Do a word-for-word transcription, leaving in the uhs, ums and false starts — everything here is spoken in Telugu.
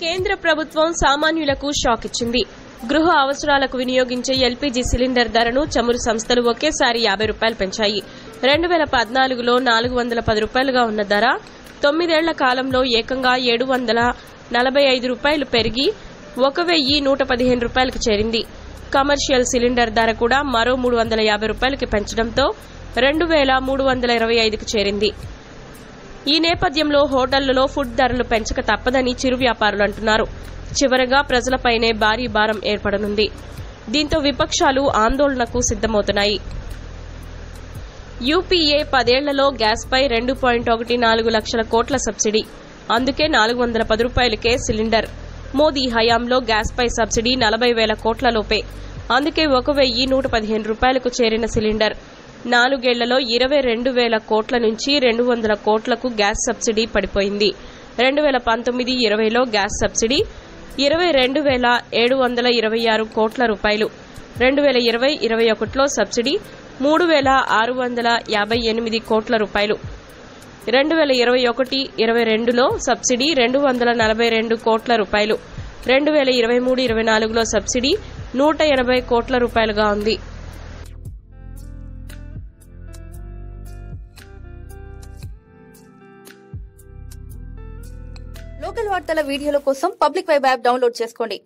కేంద్ర ప్రభుత్వం సామాన్యులకు షాక్ ఇచ్చింది. గృహ అవసరాలకు వినియోగించే ఎల్పీజీ సిలిండర్ ధరను చమురు సంస్థలు ఒకేసారి యాభై రూపాయలు పెంచాయి. రెండు వేల పద్నాలుగులో నాలుగు వందల పది రూపాయలుగా ఉన్న ధర తొమ్మిదేళ్ల కాలంలో ఏకంగా ఏడు వందల నలభై ఐదు రూపాయలు పెరిగి వెయ్యి నూట పదిహేను రూపాయలకు చేరింది. కమర్షియల్ సిలిండర్ ధర కూడా మరో మూడు వందల యాభై రూపాయలకు పెంచడంతో రెండు వేల మూడు వందల ఇరవై ఐదుకు చేరింది. ఈ నేపథ్యంలో హోటళ్లలో ఫుడ్ ధరలు పెంచక తప్పదని చిరు వ్యాపారులు అంటున్నారు. చివరగా ప్రజలపైనే భారీ భారం ఏర్పడనుంది. దీంతో విపక్షాలు ఆందోళనకు సిద్దమవుతున్నాయి. యూపీఏ పదేళ్లలో గ్యాస్పై రెండు పాయింట్ ఒకటి నాలుగు లక్షల కోట్ల సబ్సిడీ, అందుకే నాలుగు వందల పది రూపాయలకే సిలిండర్. మోదీ హయాంలో గ్యాస్పై సబ్సిడీ నలభై వేల కోట్ల లోపే, అందుకే ఒక వెయ్యి నూట పదిహేను రూపాయలకు చేరిన సిలిండర్. నాలుగేళ్లలో ఇరవై రెండు వేల కోట్ల నుంచి రెండు వందల కోట్లకు గ్యాస్ సబ్సిడీ పడిపోయింది. రెండు వేల పంతొమ్మిది ఇరవైలో గ్యాస్ సబ్సిడీ ఇరవై రెండు వేల ఏడు వందల ఇరవై ఆరు కోట్ల రూపాయలు, రెండు వేల ఇరవై ఇరవై ఒకటిలో సబ్సిడీ మూడు వేల ఆరు వందల యాభై ఎనిమిది కోట్ల రూపాయలు, రెండు వేల ఇరవై ఒకటి ఇరవై రెండులో సబ్సిడీ రెండు వందల నలభై రెండు కోట్ల రూపాయలు, రెండు వేల ఇరవై మూడు ఇరవై నాలుగులో సబ్సిడీ నూట ఎనభై కోట్ల రూపాయలుగా ఉంది. లోకల్ వార్తల వీడియోల కోసం పబ్లిక్ వైబ్ యాప్ డౌన్లోడ్ చేసుకోండి.